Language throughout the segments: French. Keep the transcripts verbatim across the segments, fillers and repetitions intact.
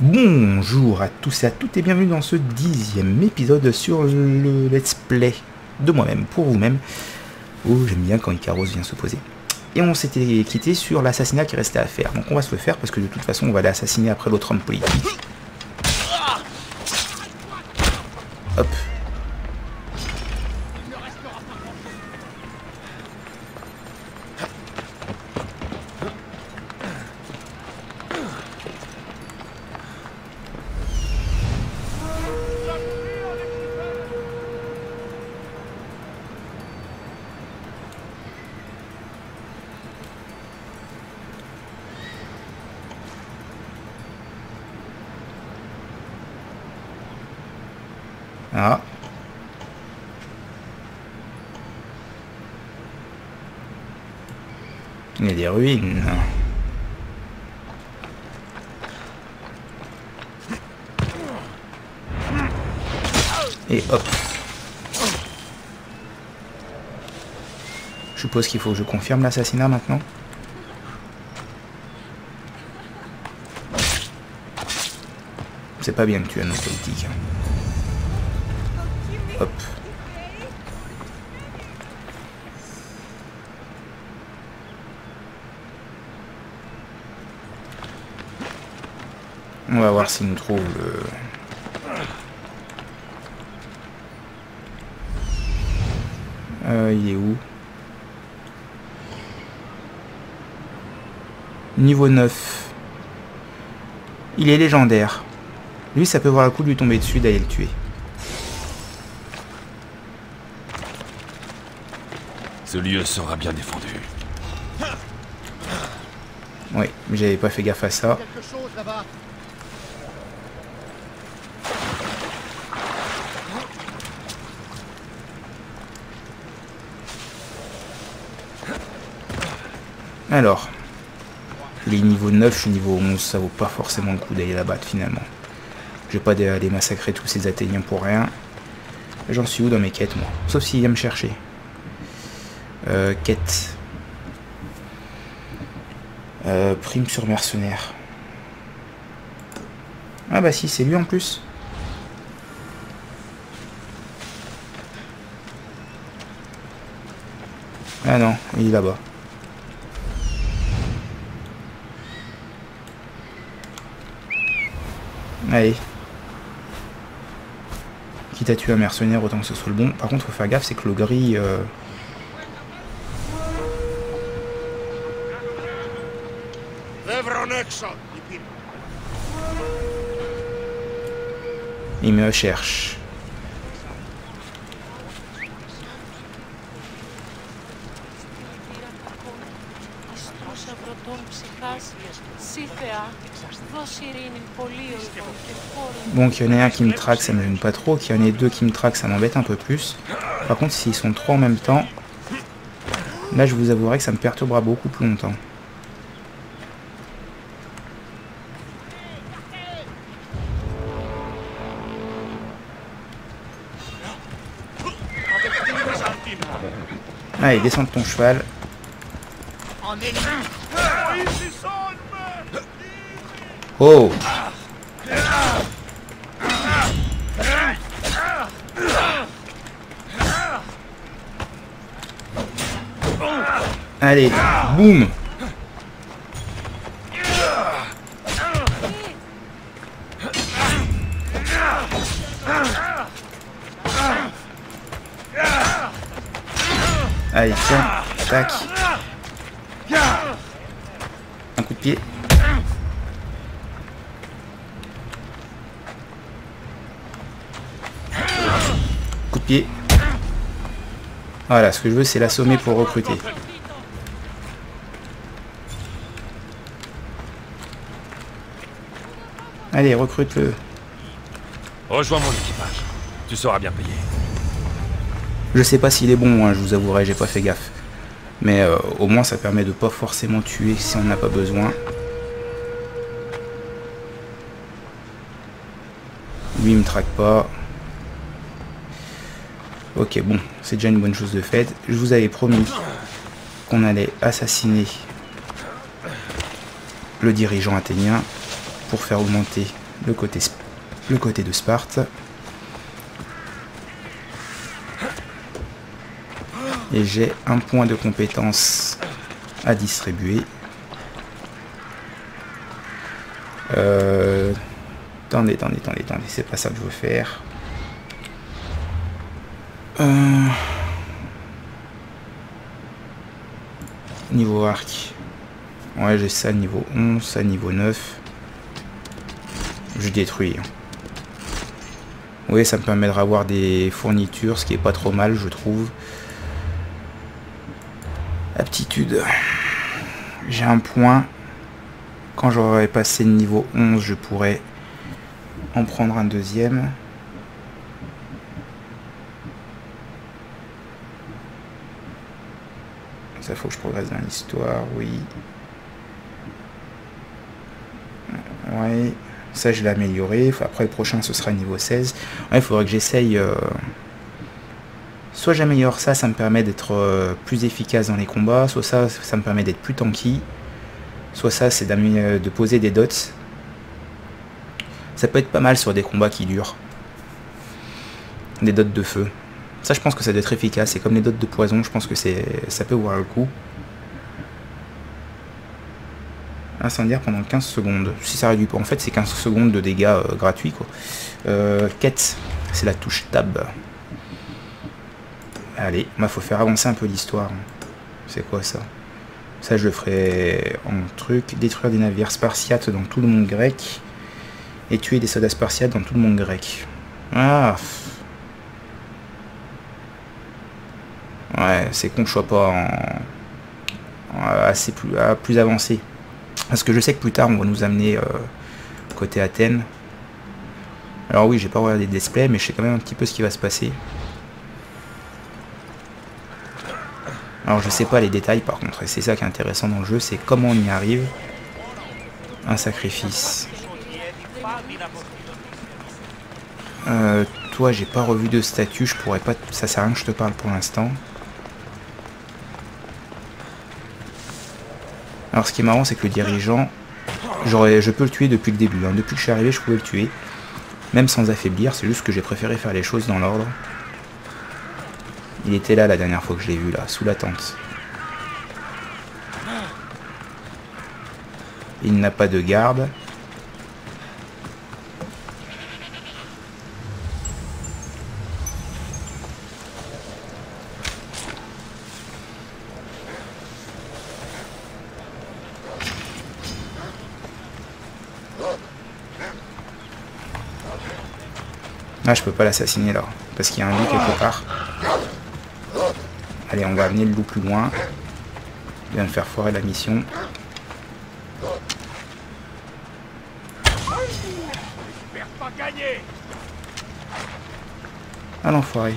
Bonjour à tous et à toutes et bienvenue dans ce dixième épisode sur le let's play de moi-même, pour vous-même. Oh, j'aime bien quand Icaros vient se poser. Et on s'était quitté sur l'assassinat qui restait à faire. Donc on va se le faire parce que de toute façon on va l'assassiner après l'autre homme politique. Hop. Ah. Il y a des ruines. Et hop. Je suppose qu'il faut que je confirme l'assassinat maintenant. C'est pas bien de tuer un autre politique. Hop. On va voir s'il nous trouve le... Euh, il est où? Niveau neuf. Il est légendaire. Lui, ça peut voir le coup de lui tomber dessus, d'aller le tuer. Ce lieu sera bien défendu. Oui, mais j'avais pas fait gaffe à ça. Alors, les niveaux neuf, je suis niveau onze, ça vaut pas forcément le coup d'aller la battre finalement. Je vais pas aller massacrer tous ces Athéniens pour rien. J'en suis où dans mes quêtes, moi? Sauf s'il vient me chercher. Euh, quête. Euh, prime sur mercenaire. Ah bah si, c'est lui en plus. Ah non, il est là-bas. Allez. Quitte à tuer un mercenaire, autant que ce soit le bon. Par contre, faut faire gaffe, c'est que le gris... Euh Il me cherche. Bon, qu'il y en ait un qui me traque, ça me gêne pas trop. Qu'il y en ait deux qui me traquent, ça m'embête un peu plus. Par contre, s'ils sont trois en même temps, là, je vous avouerai que ça me perturbera beaucoup plus longtemps. Allez, descends de ton cheval. Oh! Allez, boum! Allez, tiens, tac. Un coup de pied. Coup de pied. Voilà, ce que je veux, c'est l'assommer pour recruter. Allez, recrute-le. Rejoins mon équipage. Tu seras bien payé. Je sais pas s'il est bon, hein, je vous avouerai, j'ai pas fait gaffe. Mais euh, au moins ça permet de pas forcément tuer si on n'a pas besoin. Lui il me traque pas. Ok, bon, c'est déjà une bonne chose de faite. Je vous avais promis qu'on allait assassiner le dirigeant athénien pour faire augmenter le côté, le côté de Sparte. Et j'ai un point de compétence à distribuer. Euh, attendez, attendez, attendez, attendez, c'est pas ça que je veux faire. Euh, niveau arc. Ouais, j'ai ça niveau onze, ça niveau neuf. Je détruis. Oui, ça me permettra d'avoir des fournitures, ce qui est pas trop mal, je trouve. Aptitude. J'ai un point. Quand j'aurai passé le niveau onze, je pourrai en prendre un deuxième. Ça, faut que je progresse dans l'histoire, oui. Ouais, ça je l'ai amélioré. Après le prochain ce sera niveau seize. Ouais, il faudrait que j'essaye. Euh... Soit j'améliore ça, ça me permet d'être euh, plus efficace dans les combats. Soit ça, ça me permet d'être plus tanky. Soit ça, c'est de poser des dots. Ça peut être pas mal sur des combats qui durent. Des dots de feu. Ça, je pense que ça doit être efficace. Et comme les dots de poison, je pense que ça peut voir le coup. Incendiaire pendant quinze secondes. Si ça réduit pas. En fait, c'est quinze secondes de dégâts euh, gratuits, quoi. Euh, quête. C'est la touche tab. Allez, il bah, faut faire avancer un peu l'histoire. C'est quoi ça? Ça, je le ferai en truc. Détruire des navires spartiates dans tout le monde grec. Et tuer des soldats spartiates dans tout le monde grec. Ah! Ouais, c'est con que je sois pas en... en assez plus, à plus avancé. Parce que je sais que plus tard, on va nous amener euh, côté Athènes. Alors oui, j'ai pas regardé les displays, mais je sais quand même un petit peu ce qui va se passer. Alors je sais pas les détails par contre, et c'est ça qui est intéressant dans le jeu, c'est comment on y arrive. Un sacrifice. Euh, toi, j'ai pas revu de statut, je pourrais pas... Ça sert à rien que je te parle pour l'instant. Alors ce qui est marrant, c'est que le dirigeant, je peux le tuer depuis le début. Hein. Depuis que je suis arrivé, je pouvais le tuer. Même sans affaiblir, c'est juste que j'ai préféré faire les choses dans l'ordre. Il était là la dernière fois que je l'ai vu, là, sous la tente. Il n'a pas de garde. Ah, je peux pas l'assassiner là, parce qu'il y a un loup quelque part. Allez, on va amener le loup plus loin. Il vient de faire foirer la mission. Ah l'enfoiré.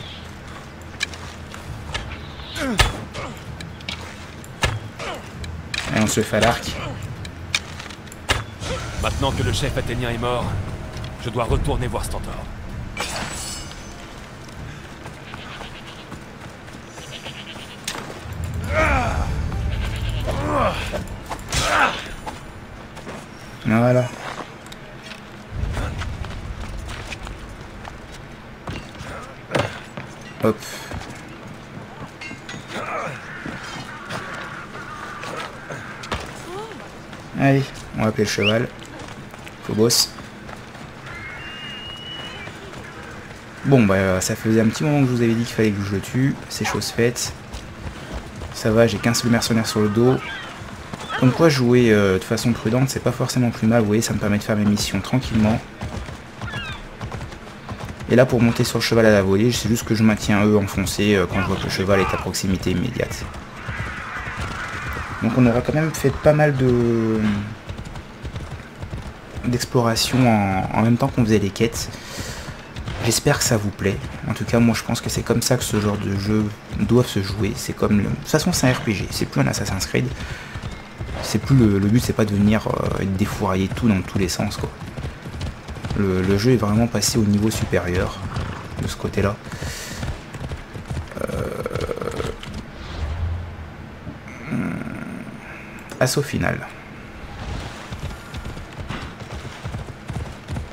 Allez, on se fait à l'arc. Maintenant que le chef athénien est mort, je dois retourner voir Stantor. Voilà. Hop. Allez, on va appeler le cheval. Faut boss. Bon bah ça faisait un petit moment que je vous avais dit qu'il fallait que je le tue. C'est chose faite. Ça va, j'ai qu'un seul mercenaire sur le dos. Donc quoi, jouer euh, de façon prudente, c'est pas forcément plus mal, vous voyez, ça me permet de faire mes missions tranquillement. Et là, pour monter sur le cheval à la volée, c'est juste que je maintiens E enfoncé euh, quand je vois que le cheval est à proximité immédiate. Donc on aura quand même fait pas mal de d'exploration en... en même temps qu'on faisait les quêtes. J'espère que ça vous plaît. En tout cas, moi je pense que c'est comme ça que ce genre de jeu doivent se jouer. C'est comme le... De toute façon, c'est un R P G, c'est plus un Assassin's Creed. C'est plus le, le but, c'est pas de venir euh, défourailler tout dans tous les sens, quoi. Le, le jeu est vraiment passé au niveau supérieur de ce côté-là. Euh... Assaut final.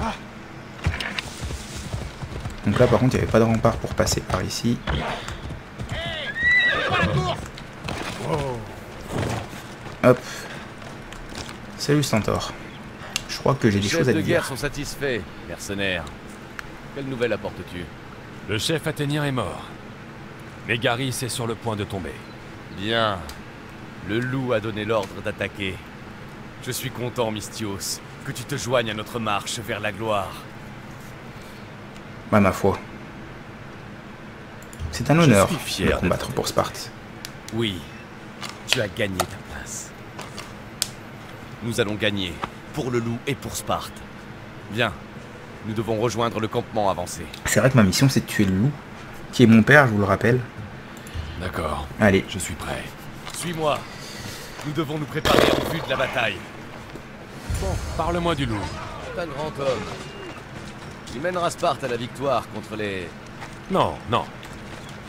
Ah. Donc là par contre il n'y avait pas de rempart pour passer par ici. Hop. Salut Stantor. Je crois que j'ai des choses à te dire. Les chefs de guerre sont satisfaits, mercenaires. Quelle nouvelle apportes-tu? Le chef athénien est mort. Mégaris est sur le point de tomber. Bien. Le loup a donné l'ordre d'attaquer. Je suis content, Mystios, que tu te joignes à notre marche vers la gloire. Bah, ma foi. C'est un honneur de combattre pour Sparte. Oui, tu as gagné ta place. Nous allons gagner, pour le loup et pour Sparte. Viens, nous devons rejoindre le campement avancé. C'est vrai que ma mission, c'est de tuer le loup, qui est mon père, je vous le rappelle. D'accord. Allez. Je suis prêt. Suis-moi. Nous devons nous préparer au but de la bataille. Bon, parle-moi du loup. C'est un grand homme. Il mènera Sparte à la victoire contre les... Non, non.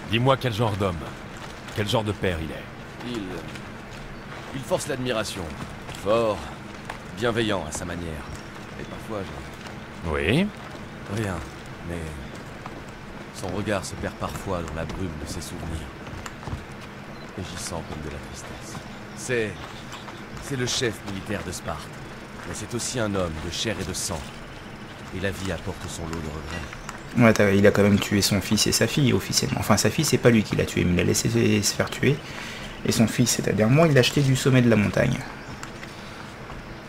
Dis-moi quel genre d'homme, quel genre de père il est. Il... Il force l'admiration. Fort, bienveillant à sa manière. Et parfois, je... Oui? Rien, mais... Son regard se perd parfois dans la brume de ses souvenirs. Et j'y sens comme de la tristesse. C'est... c'est le chef militaire de Sparte. Mais c'est aussi un homme de chair et de sang. Et la vie apporte son lot de regrets. Ouais, il a quand même tué son fils et sa fille, officiellement. Enfin, sa fille, c'est pas lui qui l'a tué, mais il l'a laissé se faire tuer. Et son fils, c'est-à-dire moi, il l'a acheté du sommet de la montagne.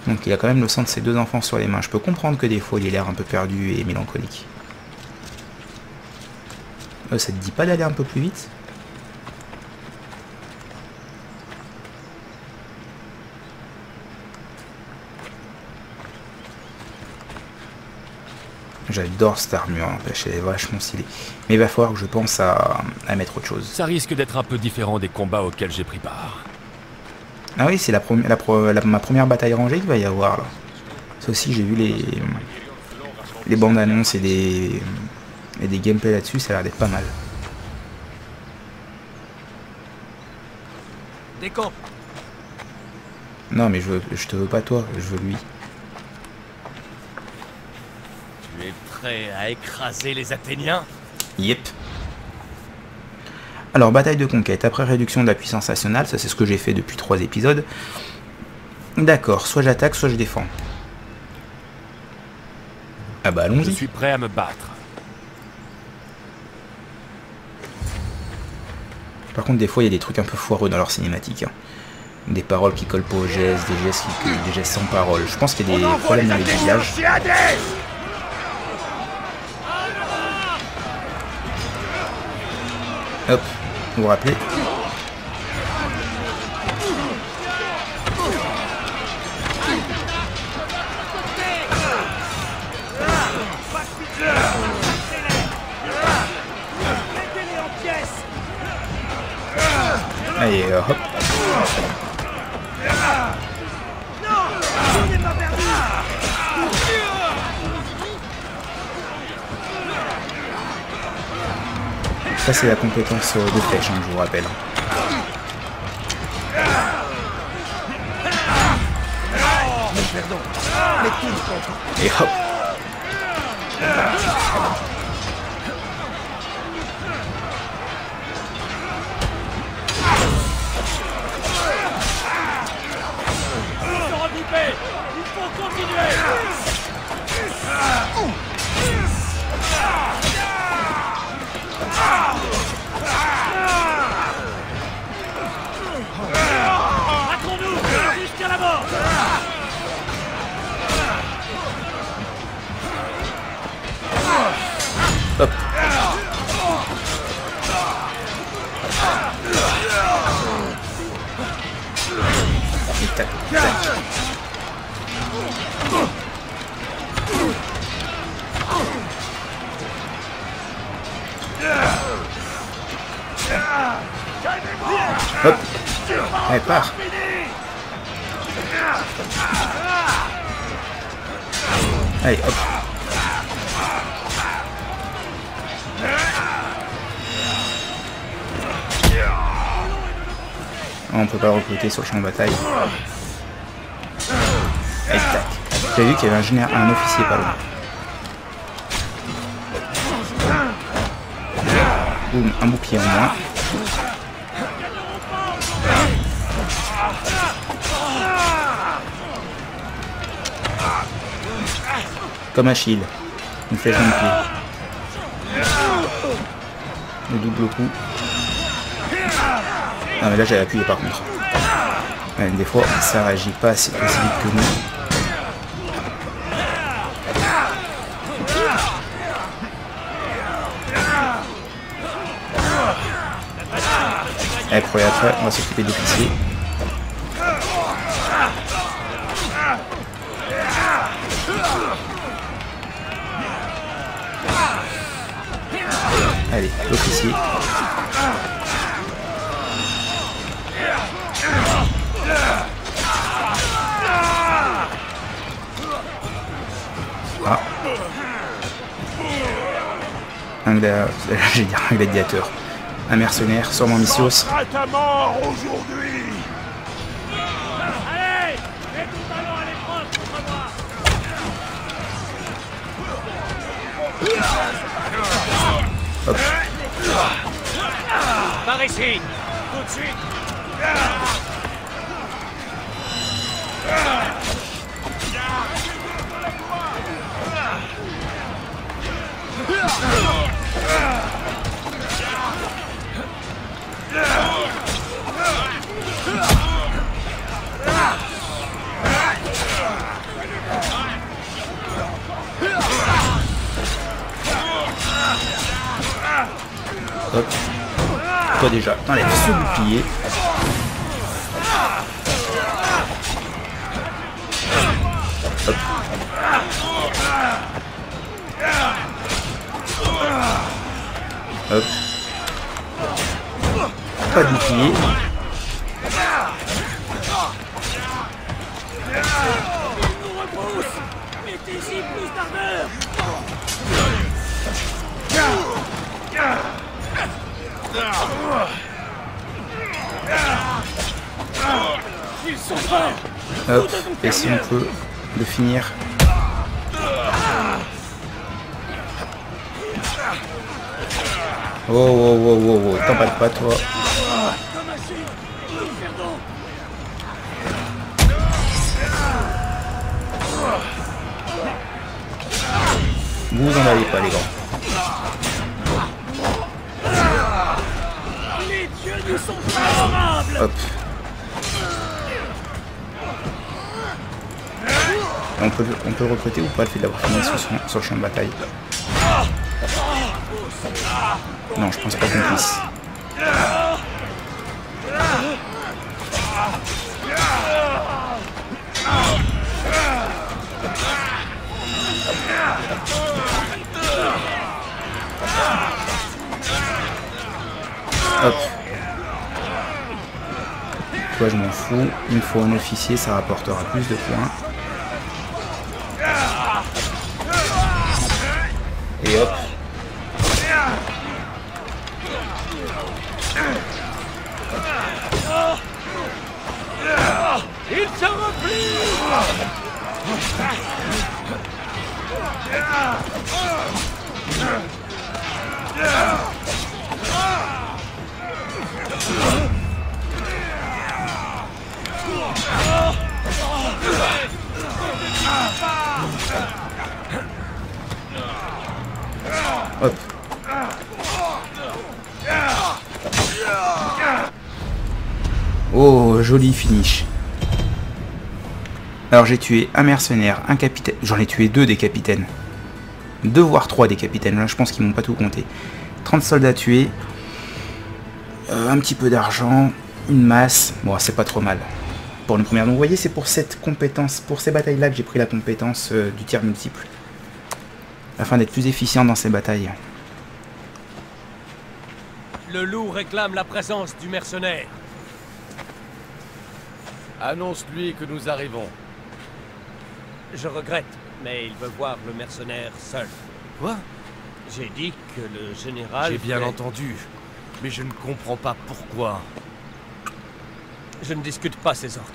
Donc il a quand même le sang de ses deux enfants sur les mains. Je peux comprendre que des fois, il ait l'air un peu perdu et mélancolique. Euh, ça te dit pas d'aller un peu plus vite ? J'adore cette armure, n'empêche, elle est vachement stylée. Mais il va falloir que je pense à, à mettre autre chose. Ça risque d'être un peu différent des combats auxquels j'ai pris part. Ah oui, c'est la, la, la, la, ma première bataille rangée qu'il va y avoir là. Ça aussi, j'ai vu les, les bandes annonces et des, et des gameplays là-dessus, ça a l'air d'être pas mal. Des camps. Non, mais je, veux, je te veux pas toi, je veux lui. Prêt à écraser les Athéniens? Yep. Alors, bataille de conquête. Après réduction de la puissance nationale, ça c'est ce que j'ai fait depuis trois épisodes. D'accord, soit j'attaque, soit je défends. Ah bah allons-y. Je suis prêt à me battre. Par contre, des fois, il y a des trucs un peu foireux dans leur cinématique. Hein. Des paroles qui collent pas aux gestes, des gestes, qui... des gestes sans parole. Je pense qu'il y a des On problèmes dans les villages. Hop, vous vous rappelez. Allez, euh, hop. Ça c'est la compétence de flèche, hein, je vous rappelle. Et hop. Il faut continuer. Hop. Et tac, tac. Hop. Allez, part. Allez, hop. Oh, on peut pas le recruter sur le champ de bataille. Et tac. J'ai vu qu'il y avait un, un officier pas loin. Boum, un bouclier en moins. Comme Achille, une flèche dans le pied. Le double coup. Ah mais là j'avais appuyé par contre. Ouais, des fois ça réagit pas assez, assez vite que nous. Allez, pour les attraper, on va s'occuper des piliers. Allez, l'officier. Ah. Un gla... J'ai dit un gladiateur. Un mercenaire, sûrement Mystios. Hop. Par ici, tout de suite. Hop. Toi déjà, t'enlèves ce bouclier. Hop. Hop. Pas de bouclier. Hop, et si on peut le finir. Oh, oh, oh, oh, oh, t'embête pas, toi. Vous en avez pas, les gars. Les dieux nous sont favorables. Hop. On peut, on peut le recruter ou pas le fait d'avoir fini sur, sur le champ de bataille? Non, je pense pas qu'on puisse. Hop. Toi je m'en fous. Une fois un officier, ça rapportera plus de points. Et hop. Il se replie. Hop. Oh, joli finish. Alors j'ai tué un mercenaire, un capitaine. J'en ai tué deux des capitaines. Deux voire trois des capitaines. Là je pense qu'ils m'ont pas tout compté. trente soldats tués. Euh, un petit peu d'argent. Une masse. Bon, c'est pas trop mal. Pour une première. Donc vous voyez, c'est pour cette compétence, pour ces batailles-là que j'ai pris la compétence euh, du tir multiple. Afin d'être plus efficient dans ces batailles. Le loup réclame la présence du mercenaire. Annonce-lui que nous arrivons. Je regrette, mais il veut voir le mercenaire seul. Quoi? J'ai dit que le général... J'ai bien fait... entendu, mais je ne comprends pas pourquoi. Je ne discute pas ses ordres.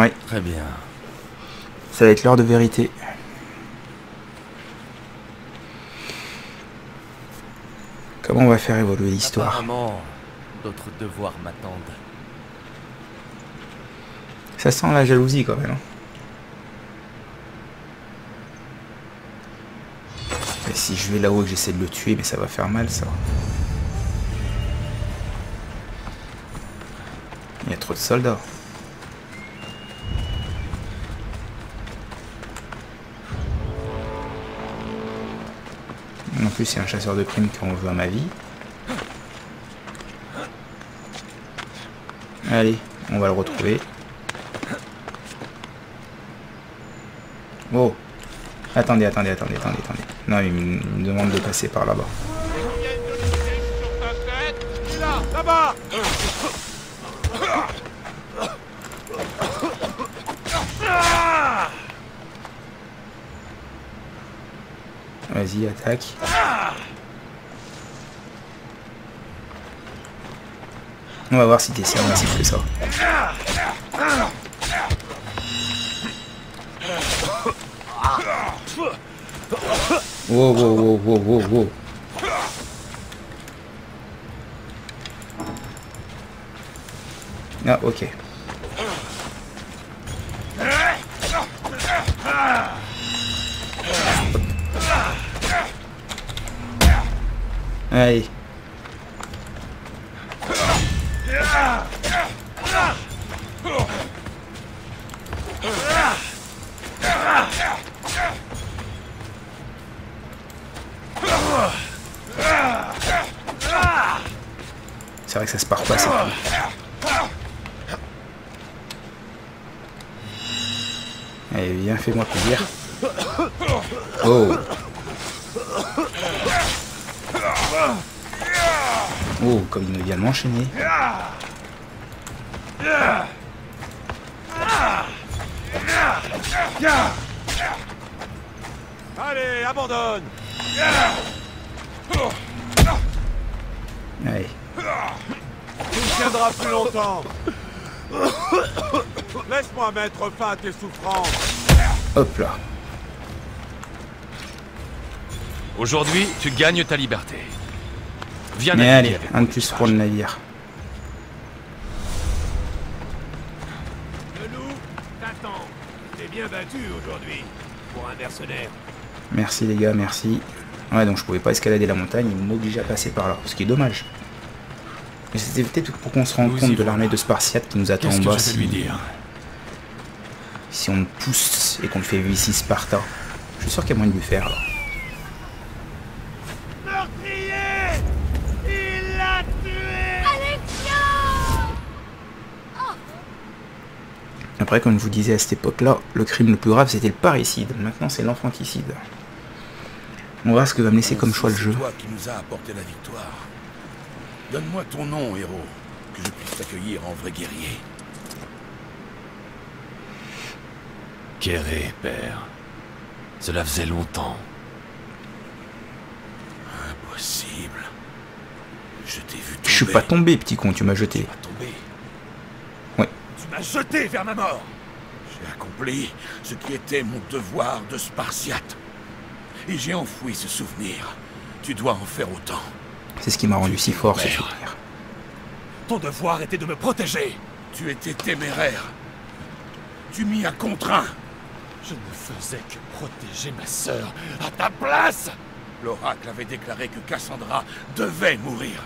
Ouais. Très bien. Ça va être l'heure de vérité. Comment on va faire évoluer l'histoire? Apparemment, d'autres devoirs m'attendent. Ça sent la jalousie quand même. Et si je vais là-haut et que j'essaie de le tuer, mais ça va faire mal ça. Il y a trop de soldats. En plus, il y a un chasseur de primes qu'on veut à ma vie. Allez, on va le retrouver. Oh! Attendez, attendez, attendez, attendez, attendez. Non, il me demande de passer par là-bas. Vas-y, attaque. On va voir si t'es si invincible que ça. Wow, wow, wow, wow, wow, wow. Ah, ok. Allez. C'est vrai que ça se part pas, ça. Allez, viens, fais-moi plaisir. Oh. Oh, comme il me vient de m'enchaîner. Allez, abandonne. Allez. Tu ne tiendras plus longtemps. Laisse-moi mettre fin à tes souffrances. Hop là. Aujourd'hui, tu gagnes ta liberté. Viens. Mais allez, un de plus pour le navire. Le loup t'attend. T'es bien battu aujourd'hui pour un mercenaire. Merci les gars, merci. Ouais, donc je pouvais pas escalader la montagne, il m'obligeait à passer par là, ce qui est dommage. Mais c'était peut-être pour qu'on se rende nous compte de l'armée de Spartiates qui nous attend en bas. Si... Lui dire si on le pousse et qu'on le fait vivre ici Sparta, je suis sûr qu'il y a moyen de lui faire. Là. Meurtrier ! Il l'a tué ! Alexios ! Oh ! Après, comme je vous disais à cette époque-là, le crime le plus grave c'était le parricide. Maintenant c'est l'enfanticide. On va voir ce que va me laisser comme choix le jeu. Toi qui nous a apporté la victoire. Donne-moi ton nom, héros, que je puisse t'accueillir en vrai guerrier. Kéré, père. Cela faisait longtemps. Impossible. Je t'ai vu tomber. Je suis pas tombé, petit con, tu m'as jeté. Tu m'as tombé. Ouais. Tu m'as jeté vers ma mort. J'ai accompli ce qui était mon devoir de Spartiate. Et j'ai enfoui ce souvenir. Tu dois en faire autant. C'est ce qui m'a rendu si fort, ce souvenir. Ton devoir était de me protéger. Tu étais téméraire. Tu m'y as contraint. Je ne faisais que protéger ma sœur à ta place. L'oracle avait déclaré que Cassandra devait mourir.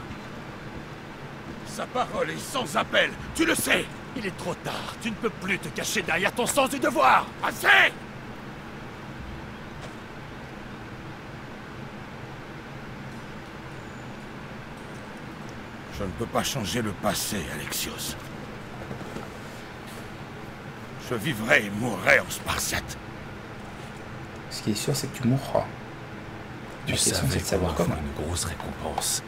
Sa parole est sans appel, tu le sais. Il est trop tard, tu ne peux plus te cacher derrière ton sens du devoir. Assez! Je ne peux pas changer le passé, Alexios. Je vivrai et mourrai en Spartiate. Ce qui est sûr, c'est que tu mourras. Tu savais qu'on offre une grosse récompense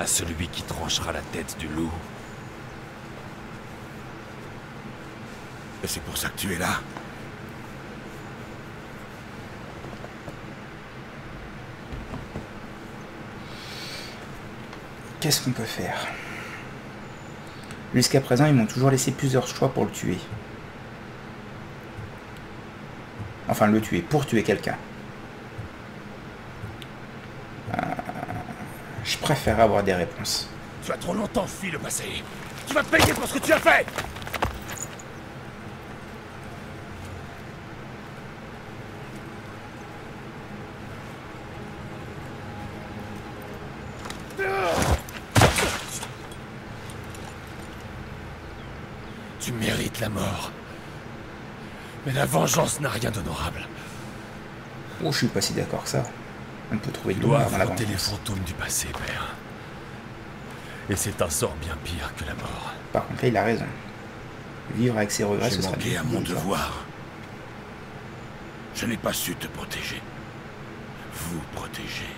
à celui qui tranchera la tête du loup. Et c'est pour ça que tu es là. Qu'est-ce qu'on peut faire? Jusqu'à présent, ils m'ont toujours laissé plusieurs choix pour le tuer. Enfin, le tuer, pour tuer quelqu'un. Euh, je préfère avoir des réponses. Tu as trop longtemps fui le passé. Tu vas te payer pour ce que tu as fait. Tu mérites la mort. Mais la vengeance n'a rien d'honorable. Oh, je suis pas si d'accord que ça. On peut trouver de l'honneur dans la vengeance. Tu dois affronter les fantômes du passé, père. Et c'est un sort bien pire que la mort. Par contre, là, il a raison. Vivre avec ses regrets, ce sera bien. J'ai manqué à mon devoir. Je n'ai pas su te protéger. Vous protéger.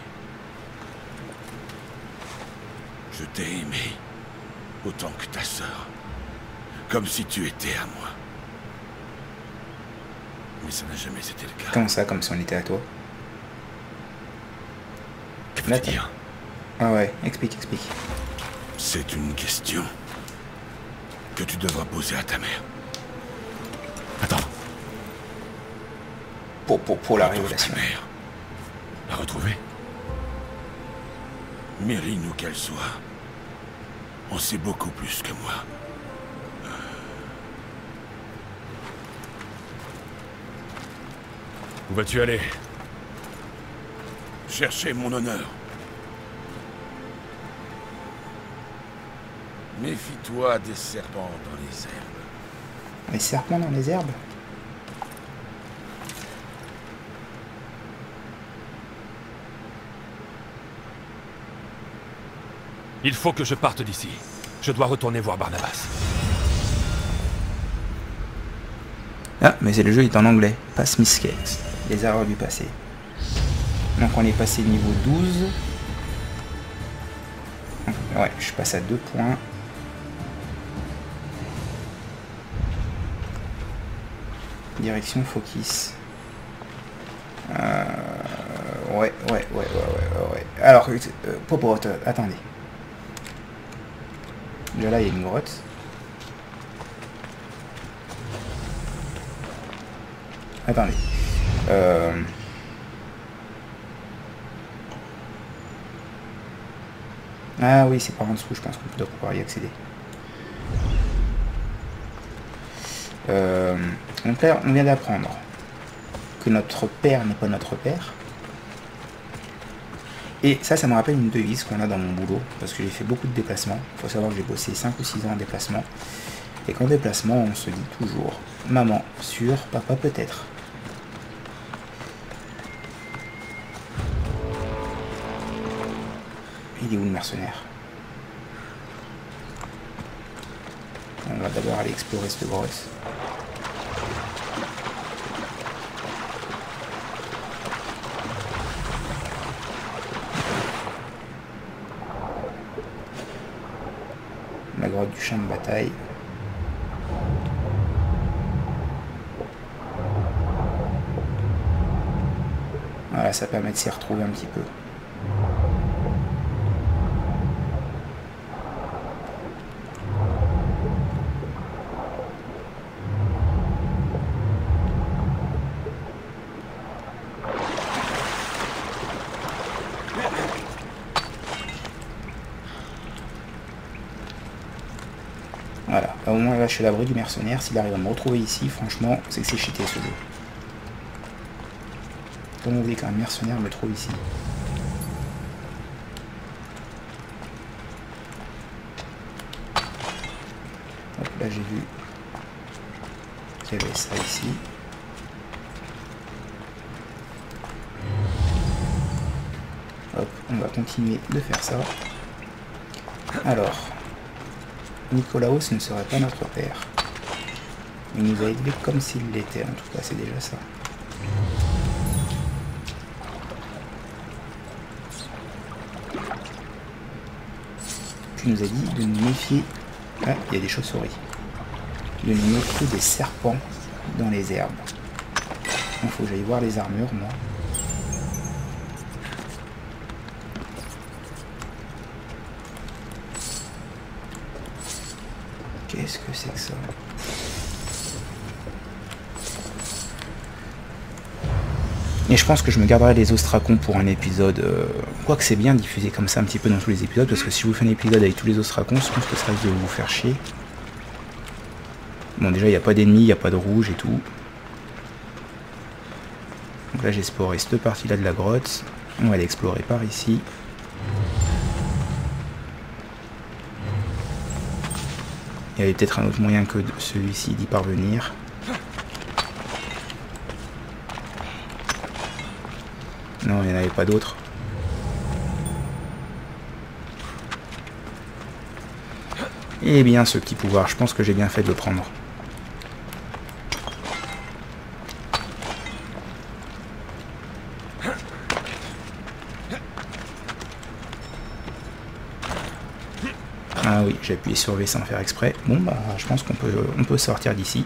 Je t'ai aimé autant que ta sœur. Comme si tu étais à moi. Mais ça n'a jamais été le cas. Comment ça, comme si on était à toi? Que veux-tu dire? Ah ouais, explique, explique. C'est une question que tu devras poser à ta mère. Attends. Pour, pour, pour la révélation. Ta mère. La retrouver? Mérine ou qu'elle soit, on sait beaucoup plus que moi. Où vas-tu aller? Chercher mon honneur. Méfie-toi des serpents dans les herbes. Les serpents dans les herbes? Il faut que je parte d'ici. Je dois retourner voir Barnabas. Ah, mais c'est le jeu, il est en anglais. Past mistakes. Les erreurs du passé. Donc on est passé niveau douze. Ouais, je passe à deux points. Direction Fokis. Euh, ouais, ouais, ouais, ouais, ouais, ouais. Alors, euh, popote, attendez. Déjà là, il y a une grotte. Attendez. Euh... Ah oui, c'est par en dessous, je pense qu'on doit pouvoir y accéder. Euh... Donc là, on vient d'apprendre que notre père n'est pas notre père. Et ça, ça me rappelle une devise qu'on a dans mon boulot, parce que j'ai fait beaucoup de déplacements. Il faut savoir que j'ai bossé cinq ou six ans en déplacement. Et qu'en déplacement, on se dit toujours « Maman, sûr, papa peut-être ». Il est où le mercenaire? On va d'abord aller explorer cette grotte. La grotte du champ de bataille. Voilà, ça permet de s'y retrouver un petit peu. Voilà, au moins là je suis à l'abri du mercenaire. S'il arrive à me retrouver ici, franchement, c'est que c'est cheaté ce jeu. Comment vous voulez qu'un mercenaire me trouve ici? Hop, là j'ai vu qu'il y avait ça ici. Hop, on va continuer de faire ça. Alors, Nikolaos ne serait pas notre père. Il nous a élevés comme s'il l'était, en tout cas c'est déjà ça. Tu nous as dit de nous méfier. Ah, il y a des chauves-souris. De nous méfier des serpents dans les herbes. Il faut que j'aille voir les armures, moi. Qu'est-ce que c'est que ça? Et je pense que je me garderai les ostracons pour un épisode, euh, quoique c'est bien diffusé comme ça un petit peu dans tous les épisodes, parce que si je vous fais un épisode avec tous les ostracons, je pense que ça risque de vous faire chier. Bon, déjà il n'y a pas d'ennemis, il n'y a pas de rouge et tout. Donc là j'ai exploré cette partie là de la grotte, on va aller explorer par ici. Il y avait peut-être un autre moyen que celui-ci d'y parvenir. Non, il n'y en avait pas d'autre. Eh bien, ce petit pouvoir, je pense que j'ai bien fait de le prendre. Ah oui, j'ai appuyé sur V sans faire exprès. Bon, bah, je pense qu'on peut, on peut sortir d'ici.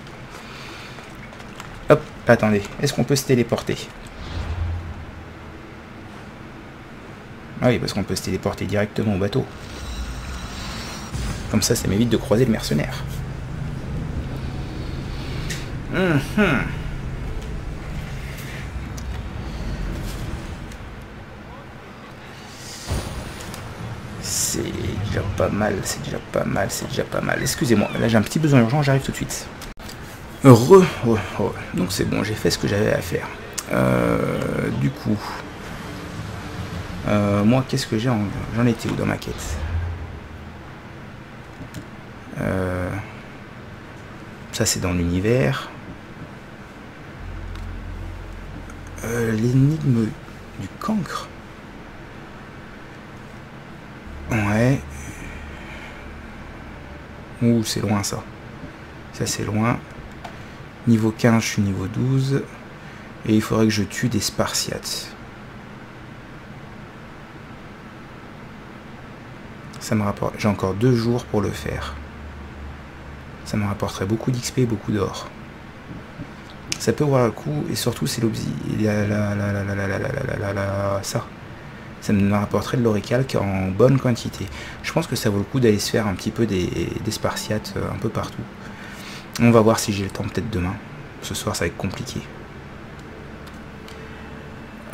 Hop, attendez, est-ce qu'on peut se téléporter ? Ah oui, parce qu'on peut se téléporter directement au bateau. Comme ça, ça m'évite de croiser le mercenaire. Mm-hmm. C'est déjà pas mal, c'est déjà pas mal, c'est déjà pas mal. Excusez-moi, là j'ai un petit besoin urgent, j'arrive tout de suite. Re, re, re. Donc c'est bon, j'ai fait ce que j'avais à faire. Euh, du coup... Euh, moi, qu'est-ce que j'ai en... J'en étais où dans ma quête? euh... Ça, c'est dans l'univers. Euh, L'énigme du cancre. Ouais. Ouh, c'est loin, ça. Ça, c'est loin. Niveau quinze, je suis niveau douze. Et il faudrait que je tue des Spartiates. Ça me rapporte. J'ai encore deux jours pour le faire. Ça me rapporterait beaucoup d'X P, beaucoup d'or. Ça peut avoir le coup, et surtout c'est l'objet. La, la, la, la, la, la, la, la, la, la, ça. Ça me rapporterait de l'oricalque en bonne quantité. Je pense que ça vaut le coup d'aller se faire un petit peu des, des spartiates un peu partout. On va voir si j'ai le temps peut-être demain. Ce soir ça va être compliqué.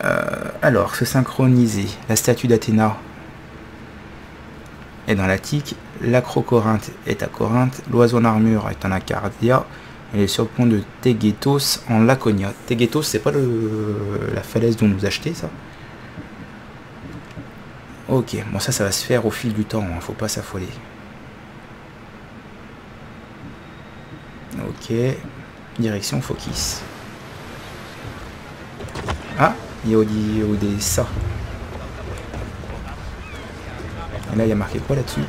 Euh, alors, se synchroniser. La statue d'Athéna est dans l'Attique, l'Acro-corinthe est à Corinthe, l'oiseau en armure est en Acardia, et est sur le pont de Tégétos en Laconia. Tégétos, c'est pas le, la falaise dont nous achetez, ça? Ok, bon ça, ça va se faire au fil du temps, hein, faut pas s'affoler. Ok, direction Fokis. Ah, il y a des ça. Là, il y a marqué quoi là-dessus?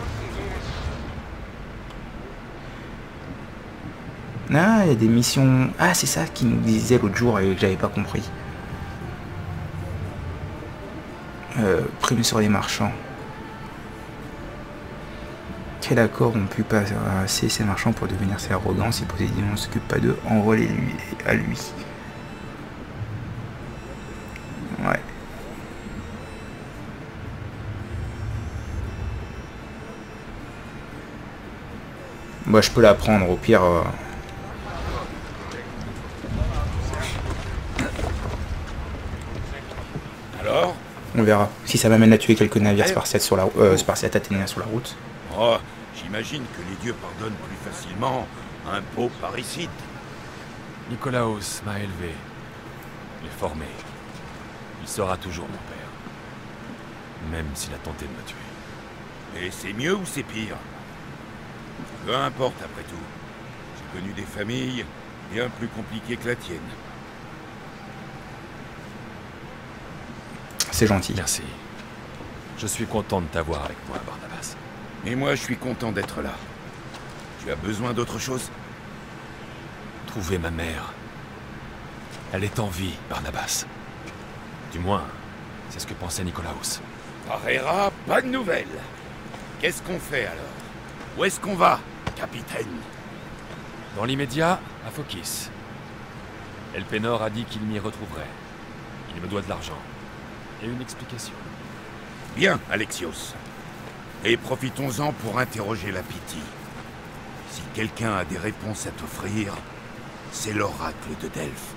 Ah, il y a des missions... Ah, c'est ça qui nous disait l'autre jour et que j'avais pas compris. Euh, prime sur les marchands. Quel accord ont pu passer ces marchands pour devenir si arrogants? Si Poséidon ne s'occupe pas d'eux, envoie-les-lui à lui. Ouais. Bah, je peux la prendre, au pire... Euh... Alors, on verra. Si ça m'amène à tuer quelques navires spartiates sur la euh, spartiates athéniens sur la route. Oh, j'imagine que les dieux pardonnent plus facilement un pauvre parricide. Nikolaos m'a élevé, et formé. Il sera toujours mon père. Même s'il a tenté de me tuer. Et c'est mieux ou c'est pire? Peu importe, après tout. J'ai connu des familles bien plus compliquées que la tienne. C'est gentil. Merci. Je suis content de t'avoir avec moi, Barnabas. Et moi, je suis content d'être là. Tu as besoin d'autre chose? Trouver ma mère. Elle est en vie, Barnabas. Du moins, c'est ce que pensait Nikolaos. Parera, pas de nouvelles. Qu'est-ce qu'on fait, alors? Où est-ce qu'on va ? Capitaine. Dans l'immédiat, à Fokis. Elpenor a dit qu'il m'y retrouverait. Il me doit de l'argent. Et une explication. Bien, Alexios. Et profitons-en pour interroger la Pythie. Si quelqu'un a des réponses à t'offrir, c'est l'oracle de Delphes.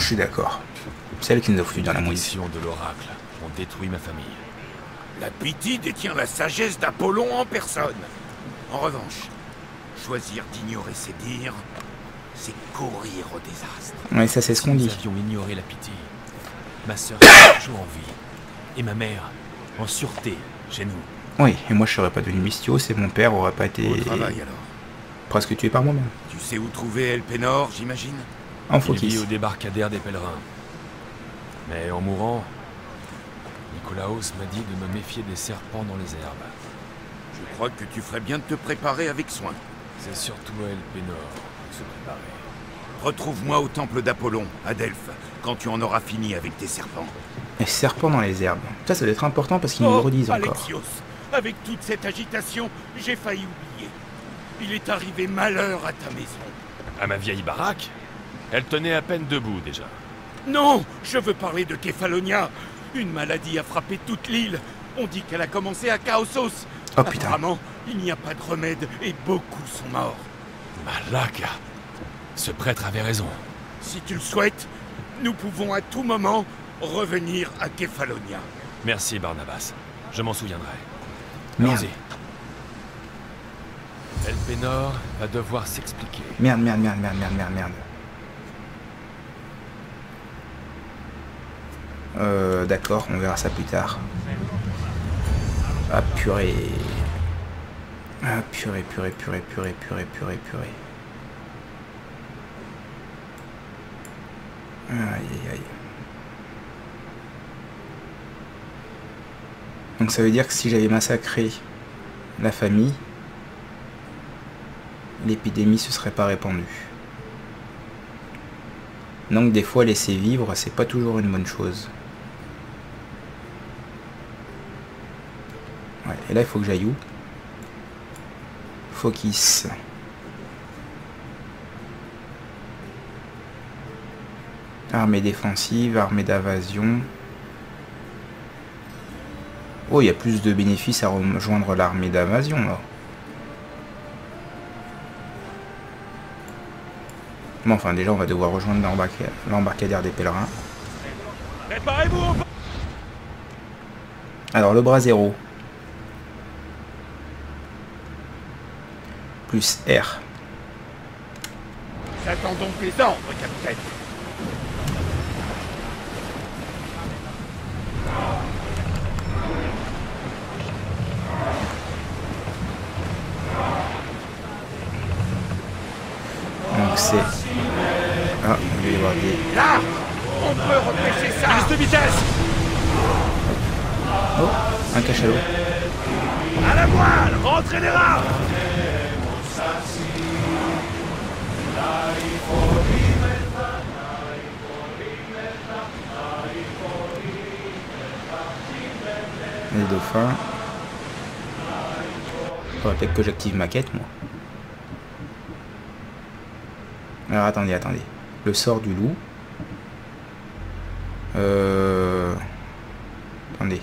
Je suis d'accord. C'est elle qui nous a foutu dans la mouise. De l'oracle, on détruit ma famille. La pitié détient la sagesse d'Apollon en personne. En revanche, choisir d'ignorer ses dires, c'est courir au désastre. Ouais, ça c'est ce qu'on dit. Nous avions ignoré la pitié. Ma sœur est toujours en vie. Et ma mère, en sûreté, chez nous. Oui, et moi je serais pas devenu Mystios et mon père aurait pas été... Au travail, alors. Presque tué par moi-même. Tu sais où trouver Elpenor, j'imagine? En Fokis. Il vit au débarcadère des pèlerins. Mais en mourant, Nikolaos m'a dit de me méfier des serpents dans les herbes. Je crois que tu ferais bien de te préparer avec soin. C'est surtout à Elpenor de se préparer. Retrouve-moi au temple d'Apollon, à Delphes, quand tu en auras fini avec tes serpents. Les serpents dans les herbes. Ça, ça doit être important parce qu'ils nous le redisent encore. Alexios, avec toute cette agitation, j'ai failli oublier. Il est arrivé malheur à ta maison. À ma vieille baraque? Elle tenait à peine debout déjà. Non, je veux parler de Képhalonia. Une maladie a frappé toute l'île. On dit qu'elle a commencé à Chaosos. Oh putain. Apparemment, il n'y a pas de remède et beaucoup sont morts. Malaka. Ce prêtre avait raison. Si tu le souhaites, nous pouvons à tout moment revenir à Képhalonia. Merci Barnabas, je m'en souviendrai. Merci. Elpenor va devoir s'expliquer. Merde, merde, merde, merde, merde, merde, merde. Euh, d'accord, on verra ça plus tard. Ah purée. Ah purée, purée, purée, purée, purée, purée, purée. Aïe, aïe, aïe. Donc ça veut dire que si j'avais massacré la famille, l'épidémie se serait pas répandue. Donc des fois, laisser vivre, c'est pas toujours une bonne chose. Ouais, et là, il faut que j'aille où? Fokis. Armée défensive, armée d'invasion. Oh, il y a plus de bénéfices à rejoindre l'armée d'invasion, là. Bon, enfin, déjà, on va devoir rejoindre l'embarcadère des pèlerins. Alors, le bras zéro. Plus R. J'attends donc les ordres, capitaine. Donc c'est... Ah, on va y avoir des... Là, on peut repêcher ça. Plus de vitesse. Oh, un cachalot. À la voile, rentrez les rames. Les dauphins. Faudrait peut-être que j'active ma quête, moi. Alors attendez, attendez. Le sort du loup. Euh... Attendez.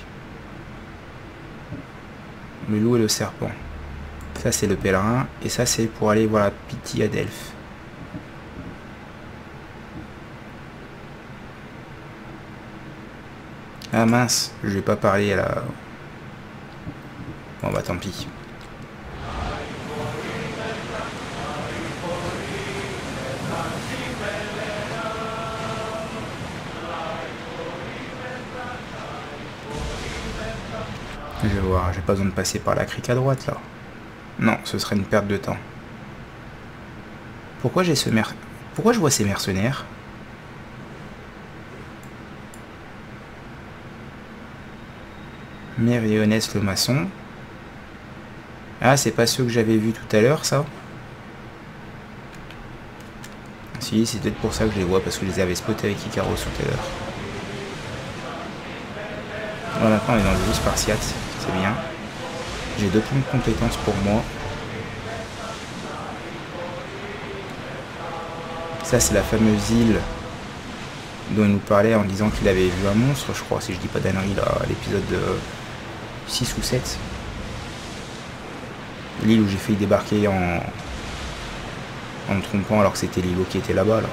Le loup et le serpent. Ça c'est le pèlerin. Et ça c'est pour aller voir la pitié à Delphes. Ah mince, je vais pas parler à la... Bon bah tant pis. Je vais voir, j'ai pas besoin de passer par la crique à droite là. Non, ce serait une perte de temps. Pourquoi j'ai ce mer... Pourquoi je vois ces mercenaires? Mérionès le maçon. Ah, c'est pas ceux que j'avais vu tout à l'heure, ça? Si, c'est peut-être pour ça que je les vois, parce que je les avais spotés avec Icaros tout à l'heure. Bon, maintenant on est dans le jeu spartiate, c'est bien. J'ai deux points de compétences pour moi. Ça, c'est la fameuse île dont il nous parlait en disant qu'il avait vu un monstre, je crois, si je dis pas d'annerie, là, à l'épisode six ou sept. L'île où j'ai failli débarquer en... en me trompant alors que c'était l'îlot qui était là-bas, là.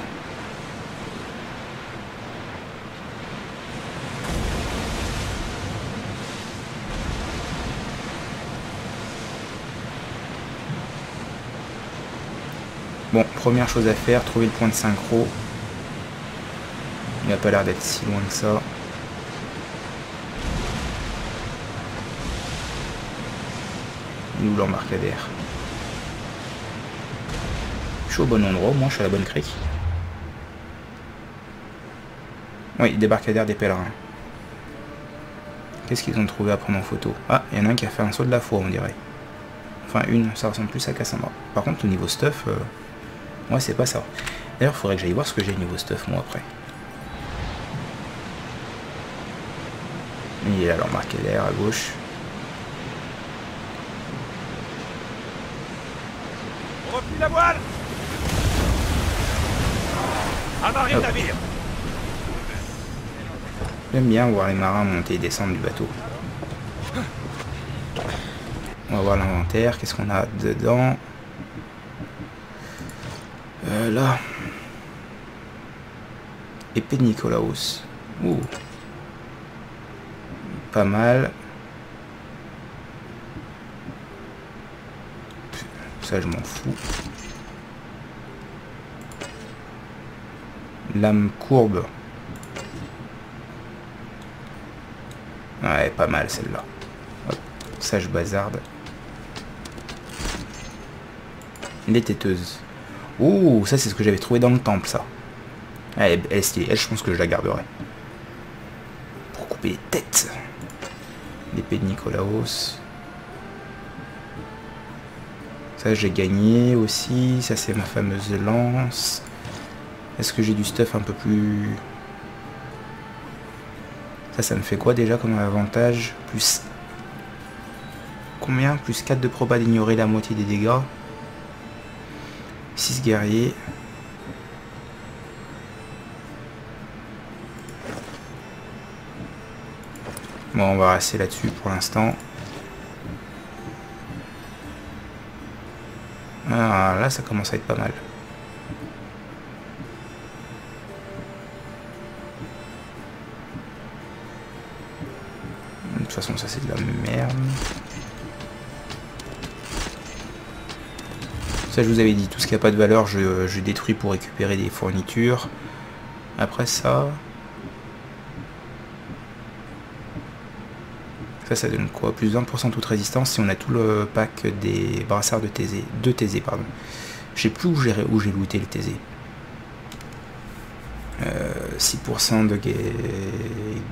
Bon, première chose à faire, trouver le point de synchro. Il n'a pas l'air d'être si loin que ça. Il est où l'embarcadère? Je suis au bon endroit, moi je suis à la bonne crique. Oui, débarcadère des pèlerins. Qu'est-ce qu'ils ont trouvé à prendre en photo? Ah, il y en a un qui a fait un saut de la foi, on dirait. Enfin, une, ça ressemble plus à Cassandra. Par contre, au niveau stuff, euh, ouais, c'est pas ça. D'ailleurs, il faudrait que j'aille voir ce que j'ai au niveau stuff, moi, après. Il est là, l'embarcadère, à gauche. On replie la voile. Amarrer le navire. J'aime bien voir les marins monter et descendre du bateau. On va voir l'inventaire. Qu'est-ce qu'on a dedans? euh, Là. Épée de Nikolaos. Ouh. Pas mal. Ça, je m'en fous. Lame courbe. Ouais, pas mal celle-là. Ça, je bazarde. Les têteuses. Ouh, ça, c'est ce que j'avais trouvé dans le temple, ça. Elle, elle, elle, je pense que je la garderai. Pour couper les têtes. L'épée de Nikolaos. Ça, j'ai gagné aussi. Ça, c'est ma fameuse lance. Est-ce que j'ai du stuff un peu plus... Ça, ça me fait quoi déjà comme avantage? Plus... Combien? Plus quatre de proba d'ignorer la moitié des dégâts. six guerriers. Bon, on va rester là-dessus pour l'instant. Ah, là, ça commence à être pas mal. De toute façon, ça c'est de la merde. Ça, je vous avais dit, tout ce qui n'a pas de valeur, je, je détruis pour récupérer des fournitures. Après ça... Ça, ça donne quoi? Plus d'un pour cent toute résistance si on a tout le pack des brassards de Thésée. De Thésée, pardon. Je sais plus où j'ai où j'ai looté le Thésée. Euh, six pour cent de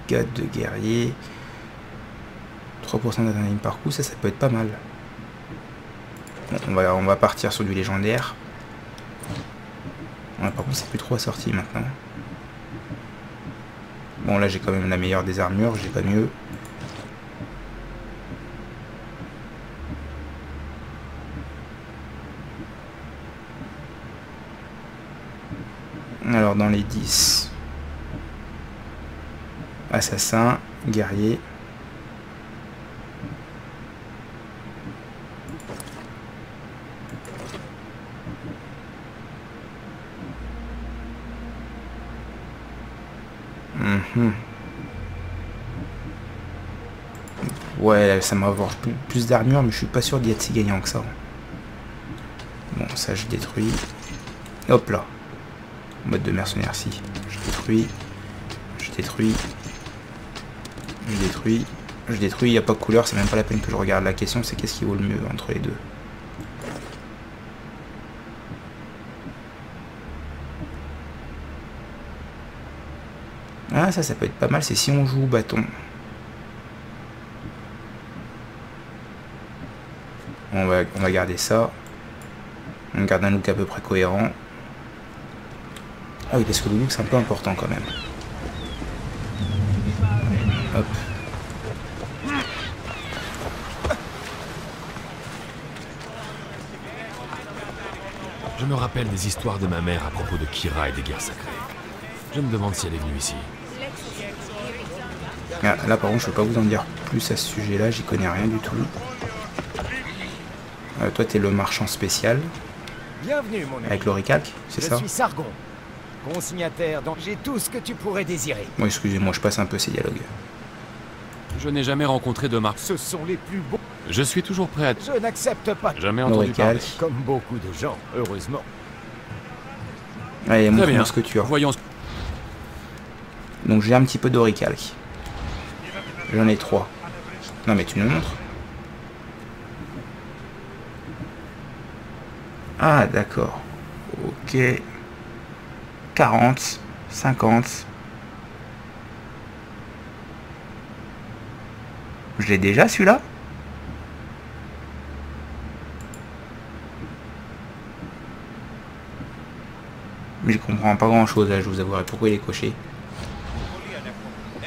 gars de guerrier. trois pour cent d'adrénaline par coup, ça, ça peut être pas mal. Bon, on va, on va partir sur du légendaire. Ouais, par contre, c'est plus trop assorti maintenant. Bon, là, j'ai quand même la meilleure des armures, j'ai pas mieux. Alors, dans les dix. Assassin, guerrier... Hmm. Ouais, ça me rapporte plus d'armure, mais je suis pas sûr d'y être si gagnant que ça. Bon, ça je détruis. Hop là. Mode de mercenaire, si. Je détruis. Je détruis. Je détruis. Je détruis. Il n'y a pas de couleur, c'est même pas la peine que je regarde. La question, c'est qu'est-ce qui vaut le mieux entre les deux. Ah, ça, ça peut être pas mal, c'est si on joue au bâton. On va, on va garder ça. On garde un look à peu près cohérent. Ah oui, parce que le look, c'est un peu important quand même. Hop. Je me rappelle des histoires de ma mère à propos de Kyra et des guerres sacrées. Je me demande si elle est venue ici. Ah, là par contre je peux pas vous en dire plus à ce sujet là, j'y connais rien du tout. Euh, toi t'es le marchand spécial. Bienvenue mon ami. Avec l'oricalque, c'est ça? Je suis Sargon, consignataire, donc j'ai tout ce que tu pourrais désirer. Bon excusez-moi, je passe un peu ces dialogues. Je n'ai jamais rencontré de marque. Ce sont les plus beaux. Je suis toujours prêt à... Je n'accepte pas. Jamais entendu parler. Comme beaucoup de gens, heureusement. Allez, montre-moi ce que tu as. Voyons. Donc j'ai un petit peu d'auricalque. J'en ai trois. Non mais tu nous montres. Ah d'accord. Ok. quarante. cinquante. Je l'ai déjà celui-là? Mais je comprends pas grand-chose là, je vous avouerai. Pourquoi il est coché?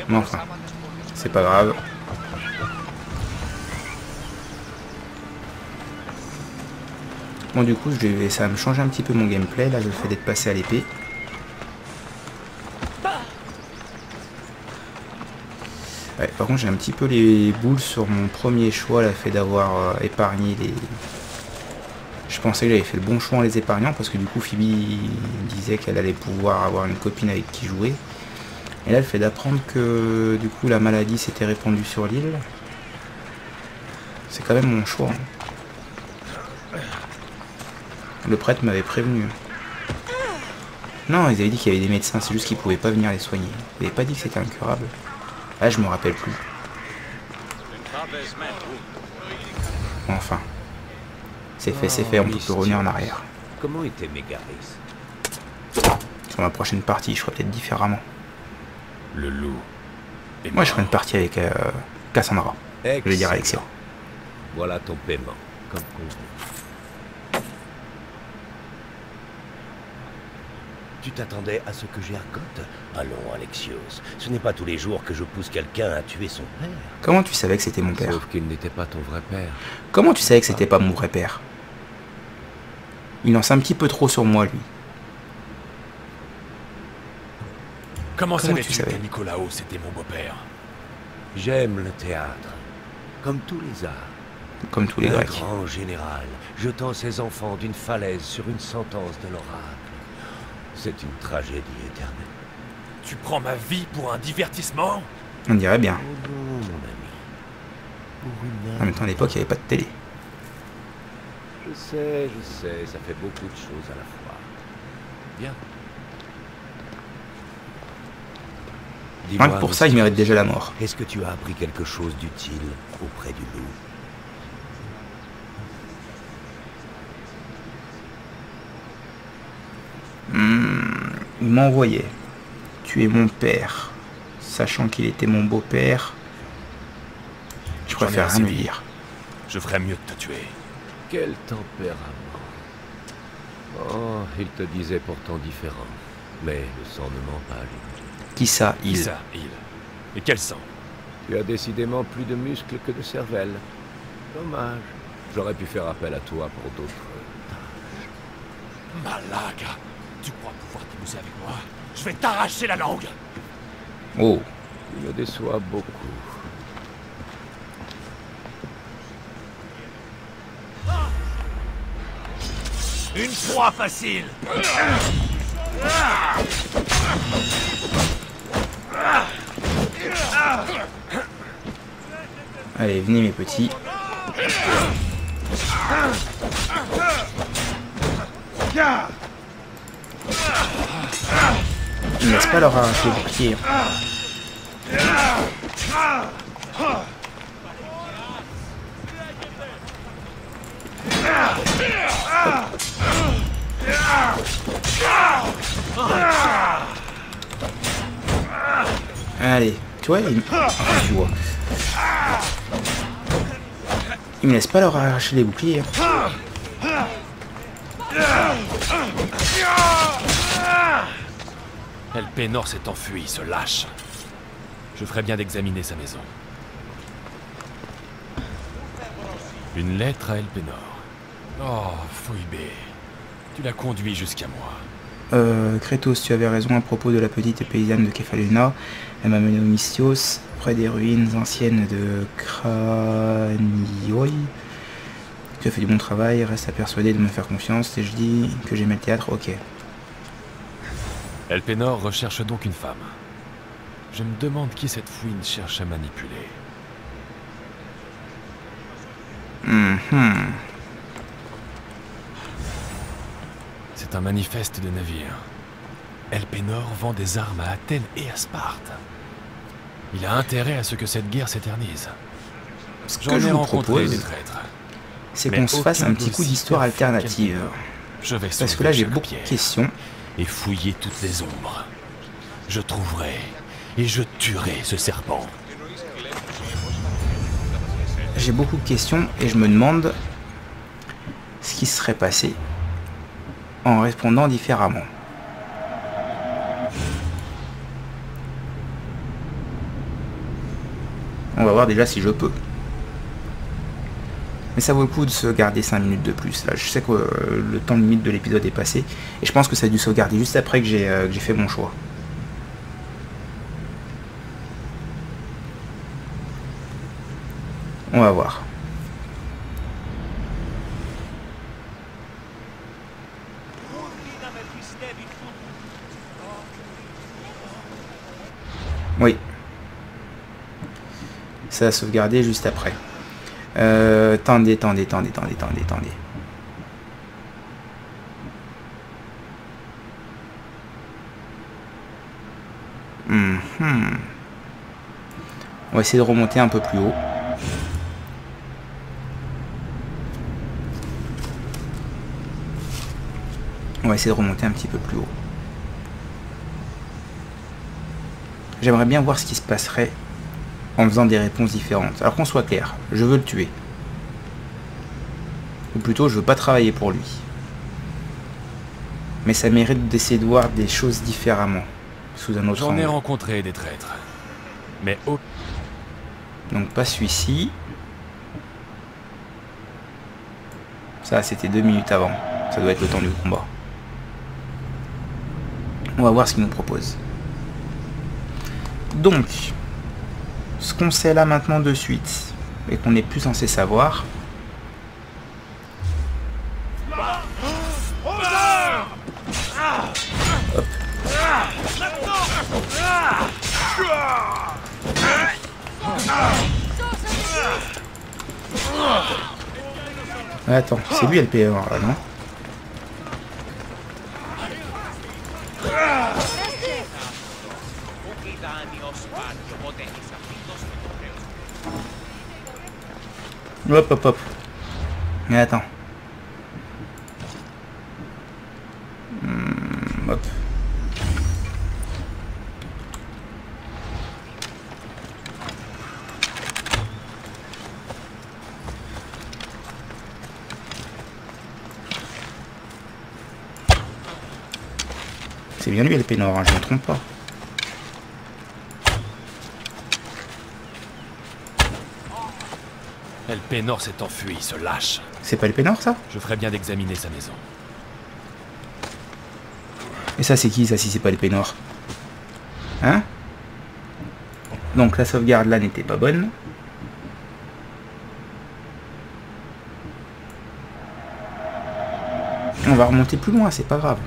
Mais enfin, c'est pas grave. Bon du coup, je vais, ça va me changer un petit peu mon gameplay. Là, je le fais d'être passé à l'épée. Ouais, par contre, j'ai un petit peu les boules sur mon premier choix, là, fait d'avoir euh, épargné les... Je pensais que j'avais fait le bon choix en les épargnant, parce que du coup, Phoebe disait qu'elle allait pouvoir avoir une copine avec qui jouer. Et là, le fait d'apprendre que, du coup, la maladie s'était répandue sur l'île, c'est quand même mon choix. Hein. Le prêtre m'avait prévenu. Non, ils avaient dit qu'il y avait des médecins, c'est juste qu'ils pouvaient pas venir les soigner. Ils n'avaient pas dit que c'était incurable. Ah, je me rappelle plus. Enfin. C'est fait, c'est fait, on peut plus revenir en arrière. Comment était Mégaris? Sur ma prochaine partie, je ferai peut-être différemment. Le loup. Moi, je ferai une partie avec euh, Cassandra. Excellent. Je vais dire Alexios. Voilà ton paiement, comme convenu. Tu t'attendais à ce que j'ai raconte? Allons, Alexios. Ce n'est pas tous les jours que je pousse quelqu'un à tuer son père. Comment tu savais que c'était mon père? Sauf qu'il n'était pas ton vrai père. Comment tu savais que c'était pas mon vrai père? Il lance un petit peu trop sur moi, lui. Comment, Comment savais-tu que Nikolaos était mon beau-père? J'aime le théâtre, comme tous les arts. Comme tous les Grecs. Un grand général, jetant ses enfants d'une falaise sur une sentence de l'oracle. C'est une tragédie éternelle. Tu prends ma vie pour un divertissement? On dirait bien. En même temps, à l'époque, il n'y avait pas de télé. Je sais, je sais, ça fait beaucoup de choses à la fois. Bien. Rien que pour ça, il mérite déjà la mort. Est-ce que tu as appris quelque chose d'utile auprès du loup? Mmh, il m'envoyait tuer mon père, sachant qu'il était mon beau-père. Je préfère rien lui dire. Je ferais mieux de te tuer. Quel tempérament. Oh, il te disait pourtant différent, mais le sang ne ment pas lui. Qui ça, il? Qui ça, il? Et quel sang? Tu as décidément plus de muscles que de cervelle. Dommage. J'aurais pu faire appel à toi pour d'autres tâches. Malaga, tu crois pouvoir t'amuser avec moi? Je vais t'arracher la langue. Oh. Tu me déçois beaucoup. Une proie facile. Allez, venez mes petits. Ils ne laissent pas leur arracher les pieds. Allez, tu vois, il... enfin, tu vois. Ils me laissent pas leur arracher les boucliers. Elpenor s'est enfui, se lâche. Je ferais bien d'examiner sa maison. Une lettre à Elpenor. Oh, Fouibé. Tu l'as conduit jusqu'à moi. Euh, Kratos, tu avais raison à propos de la petite paysanne de Képhalonia. Elle m'a mené au Mystios, près des ruines anciennes de Kranios. Tu as fait du bon travail, reste à persuader de me faire confiance, et je dis que j'aimais le théâtre, ok. Elpenor recherche donc une femme. Je me demande qui cette fouine cherche à manipuler. Mm-hmm. C'est un manifeste de navire. Elpenor vend des armes à Athènes et à Sparte. Il a intérêt à ce que cette guerre s'éternise. Ce que je vous propose, c'est qu'on se fasse un petit coup d'histoire alternative. Je vais Parce que là, j'ai beaucoup de questions. Et fouiller toutes les ombres. Je trouverai et je tuerai ce serpent. J'ai beaucoup de questions et je me demande ce qui serait passé en répondant différemment. On va voir déjà si je peux. Mais ça vaut le coup de sauvegarder cinq minutes de plus. Là, je sais que euh, le temps limite de l'épisode est passé. Et je pense que ça a dû sauvegarder juste après que j'ai euh, fait mon choix. On va voir. Oui. Ça a sauvegardé juste après. Euh, attendez, attendez, attendez, attendez, attendez, attendez. Mmh, hmm. On va essayer de remonter un peu plus haut. On va essayer de remonter un petit peu plus haut. J'aimerais bien voir ce qui se passerait en faisant des réponses différentes. Alors qu'on soit clair, je veux le tuer. Ou plutôt, je veux pas travailler pour lui. Mais ça mérite d'essayer de voir des choses différemment. Sous un autre angle. J'en ai rencontré des traîtres. Mais oh. Donc pas celui-ci. Ça, c'était deux minutes avant. Ça doit être le temps du combat. On va voir ce qu'il nous propose. Donc... ce qu'on sait là maintenant de suite et qu'on n'est plus censé savoir, hop. Attends, c'est lui Elpenor là, non? Hop hop hop. Mais attends. Hum, hop. C'est bien lui Elpenor, hein, je ne me trompe pas. Elpenor s'est enfui, se lâche. C'est pas Elpenor ça? Je ferais bien d'examiner sa maison. Et ça c'est qui ça si c'est pas Elpenor? Hein? Donc la sauvegarde là n'était pas bonne. On va remonter plus loin, c'est pas grave.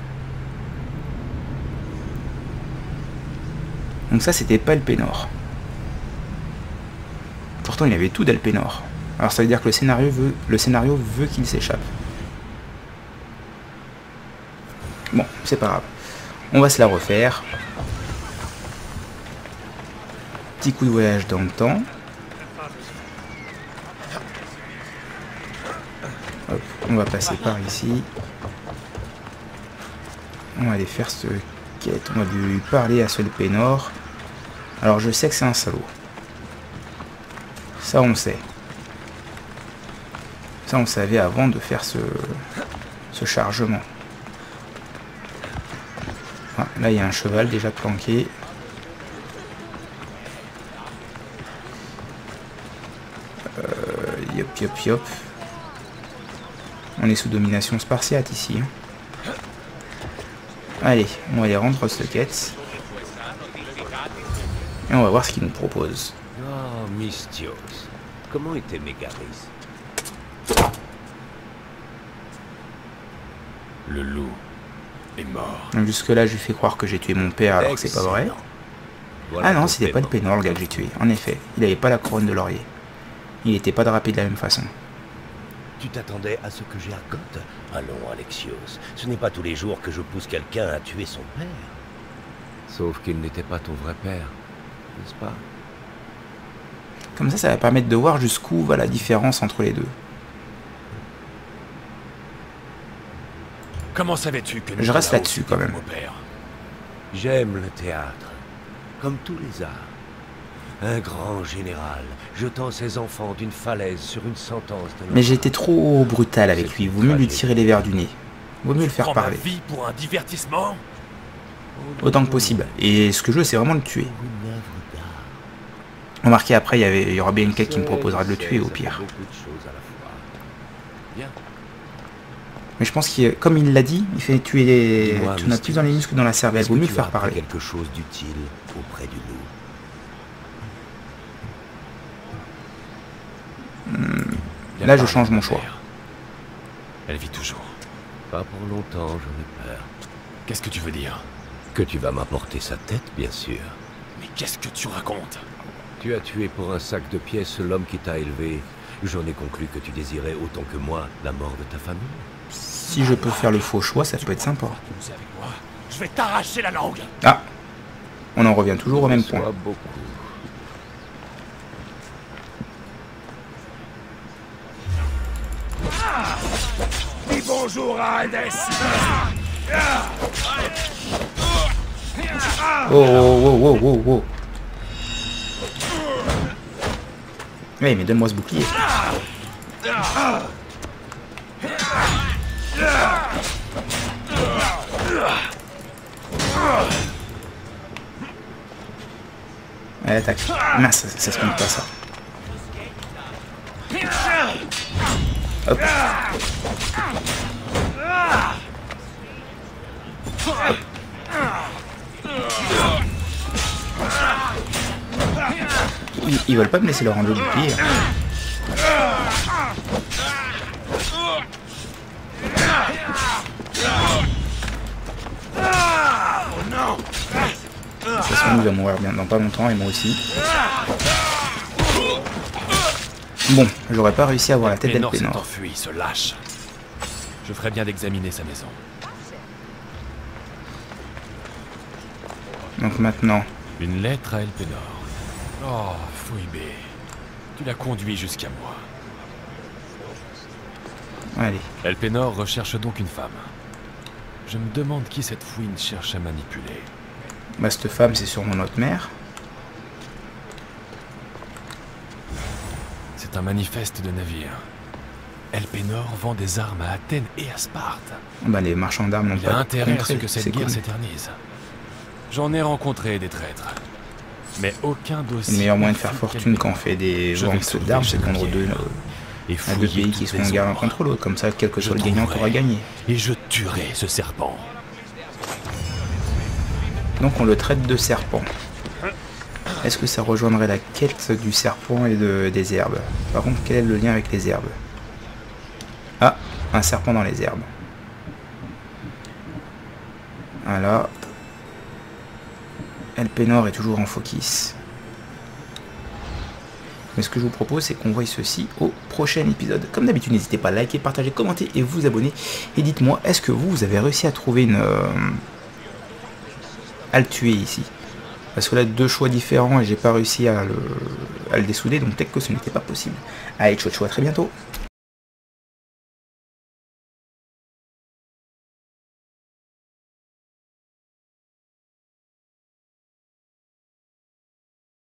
Donc ça c'était pas Elpenor. Pourtant il avait tout d'Elpenor. Alors ça veut dire que le scénario veut, le scénario veut qu'il s'échappe. Bon, c'est pas grave. On va se la refaire. Petit coup de voyage dans le temps. Hop, on va passer par ici. On va aller faire ce quête. On va lui parler à ce Elpenor. Alors je sais que c'est un salaud. Ça on sait. Ça, on savait avant de faire ce, ce chargement. Ah, là, il y a un cheval déjà planqué. Euh, yop, yop, yop. On est sous domination spartiate ici. Allez, on va aller rendre cette quête. Et on va voir ce qu'il nous propose. Oh, Mystios. Comment était Mégaris ? Le loup est mort. Donc jusque là, je lui fais croire que j'ai tué mon père alors que c'est pas vrai. Voilà ah non, c'était pas Elpenor le gars que j'ai tué. En effet, il n'avait pas la couronne de laurier. Il n'était pas drapé de la même façon. Tu t'attendais à ce que j'argote? Allons, Alexios. Ce n'est pas tous les jours que je pousse quelqu'un à tuer son père. Sauf qu'il n'était pas ton vrai père, n'est-ce pas? Comme ça, ça va permettre de voir jusqu'où va la différence entre les deux. Comment savais-tu que je reste là-dessus quand même. J'aime le théâtre, comme tous les arts. Un grand général jetant ses enfants d'une falaise sur une sentence de... Mais j'ai été trop brutal avec lui, vaut mieux lui tirer les vers du nez. Vaut mieux le faire parler. Ma vie pour un divertissement ? Autant que possible. Et ce que je veux, c'est vraiment le tuer. Remarquez, après, il y, avait, il y aura bien une quête qui me proposera de le tuer, au pire. Mais je pense qu'il, comme il l'a dit, il fait tuer les... Tu n'as plus dans les muscles que dans la cervelle. Vaut mieux le faire parler. Quelque chose d'utile auprès du loup. Là, je change mon choix. Elle vit toujours. Pas pour longtemps, j'en ai peur. Qu'est-ce que tu veux dire? Que tu vas m'apporter sa tête, bien sûr. Mais qu'est-ce que tu racontes? Tu as tué pour un sac de pièces l'homme qui t'a élevé. J'en ai conclu que tu désirais autant que moi la mort de ta famille. Si je peux faire le faux choix, ça peut être sympa. Je vais t'arracher la langue. Ah, on en revient toujours au même point. Dis bonjour à Hadès. Oh, oh, oh, oh, oh. Oui, mais donne-moi ce bouclier. Allez, attaque. Mince, ça, ça, ça se compte pas, ça. Hop. Hop. Ils, ils veulent pas me laisser leur rendre le bouclier. De toute façon, il va mourir bien dans pas longtemps, et moi aussi. Bon, j'aurais pas réussi à avoir la tête d'Elpenor. Se lâche. Je ferais bien d'examiner sa maison. Donc maintenant... Une lettre à Elpenor. Oh, Fouibé. Tu l'as conduit jusqu'à moi. Allez. Elpenor recherche donc une femme. Je me demande qui cette fouine cherche à manipuler. Bah, cette femme, c'est sûrement notre mère. C'est un manifeste de navire. Elpenor vend des armes à Athènes et à Sparte. Bah, les marchands d'armes n'ont pas intérêt à ce que cette guerre s'éternise. J'en ai rencontré des traîtres. Mais aucun dossier. Le meilleur moyen de faire fortune quand on fait des ventes d'armes, c'est de vendre deux, euh, à deux pays qui sont en guerre l'un contre l'autre. Comme ça, quel que soit le gagnant, on pourra gagner. Et je tuerai ce serpent. Donc on le traite de serpent. Est-ce que ça rejoindrait la quête du serpent et de, des herbes? Par contre, quel est le lien avec les herbes? Ah, un serpent dans les herbes. Voilà. Elpenor est toujours en Fokis. Mais ce que je vous propose, c'est qu'on voie ceci au prochain épisode. Comme d'habitude, n'hésitez pas à liker, partager, commenter et vous abonner. Et dites-moi, est-ce que vous, vous avez réussi à trouver une... Euh... à le tuer ici, parce que là deux choix différents et j'ai pas réussi à le, à le dessouder, donc peut-être que ce n'était pas possible. Allez, ciao ciao, à très bientôt.